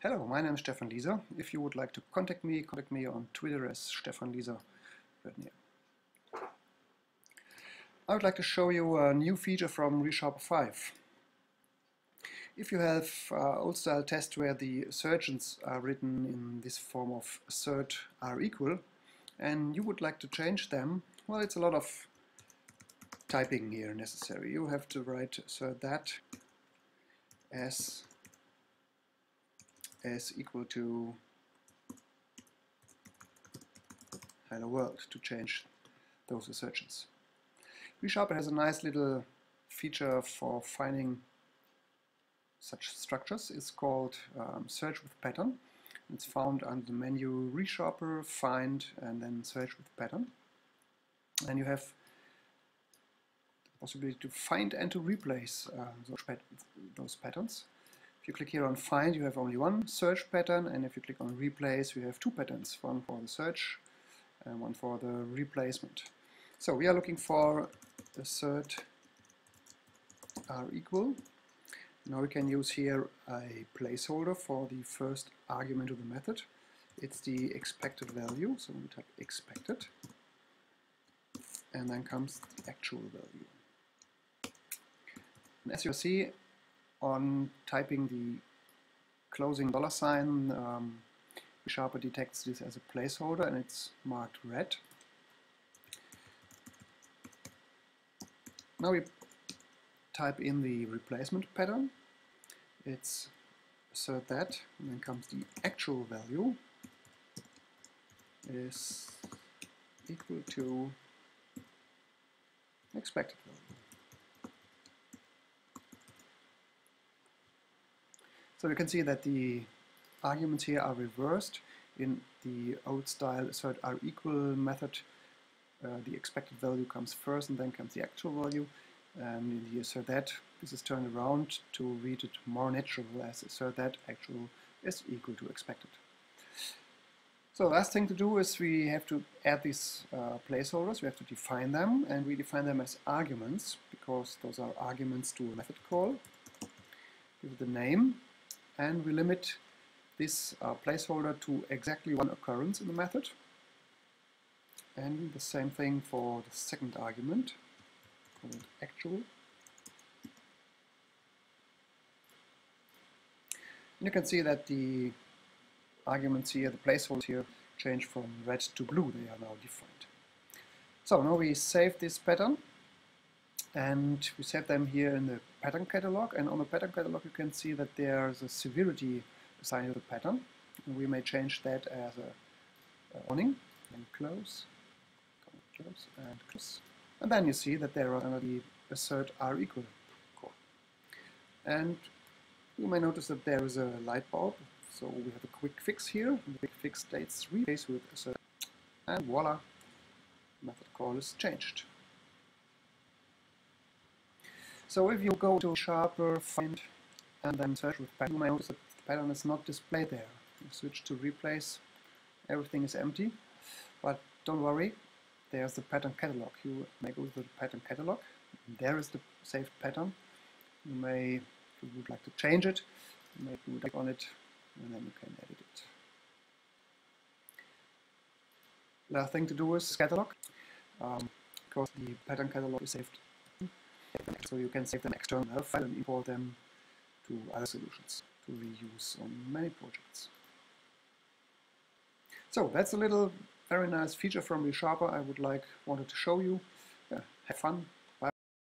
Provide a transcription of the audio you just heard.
Hello, my name is Stefan Lieser. If you would like to contact me on Twitter as Stefan Lieser. I would like to show you a new feature from ReSharper 5. If you have old-style tests where the assertions are written in this form of Assert.AreEqual and you would like to change them, well, it's a lot of typing here necessary. You have to write Assert.That as equal to hello world to change those assertions. ReSharper has a nice little feature for finding such structures. It's called Search with Pattern. It's found under the menu ReSharper, Find, and then Search with Pattern. And you have the possibility to find and to replace those patterns. If you click here on Find, you have only one search pattern, and if you click on Replace, you have two patterns, one for the search and one for the replacement. So we are looking for Assert.AreEqual. Now we can use here a placeholder for the first argument of the method. It's the expected value, so we type expected, and then comes the actual value. And as you see, on typing the closing dollar sign, ReSharper detects this as a placeholder and it's marked red. Now we type in the replacement pattern. It's Assert.That, and then comes the actual value is equal to expected value. So you can see that the arguments here are reversed. In the old style Assert.AreEqual method, the expected value comes first and then comes the actual value. And in the Assert.That, this is turned around to read it more natural as Assert.That actual is equal to expected. So the last thing to do is we have to add these placeholders. We have to define them, and we define them as arguments because those are arguments to a method call. Give it the name, and we limit this placeholder to exactly one occurrence in the method. And the same thing for the second argument, call it actual. And you can see that the arguments here, the placeholders here, change from red to blue. They are now defined. So now we save this pattern, and we save them here in the pattern catalog. And on the pattern catalog, you can see that there's a severity assigned to the pattern. And we may change that as a warning, and close. Close and close. And then you see that there are the Assert.AreEqual call. And you may notice that there is a light bulb, so we have a quick fix here. The quick fix states replace with Assert, and voila, method call is changed. So if you go to ReSharper, Find, and then Search with Pattern, you may notice that the pattern is not displayed there. You switch to Replace, everything is empty. But don't worry, there's the pattern catalog. You may go to the pattern catalog, there is the saved pattern. You may, if you would like to change it, you may click on it, and then you can edit it. The last thing to do is catalog, because the pattern catalog is saved. So you can save them external file and import them to other solutions to reuse on many projects. So that's a little very nice feature from ReSharper I wanted to show you. Yeah, have fun.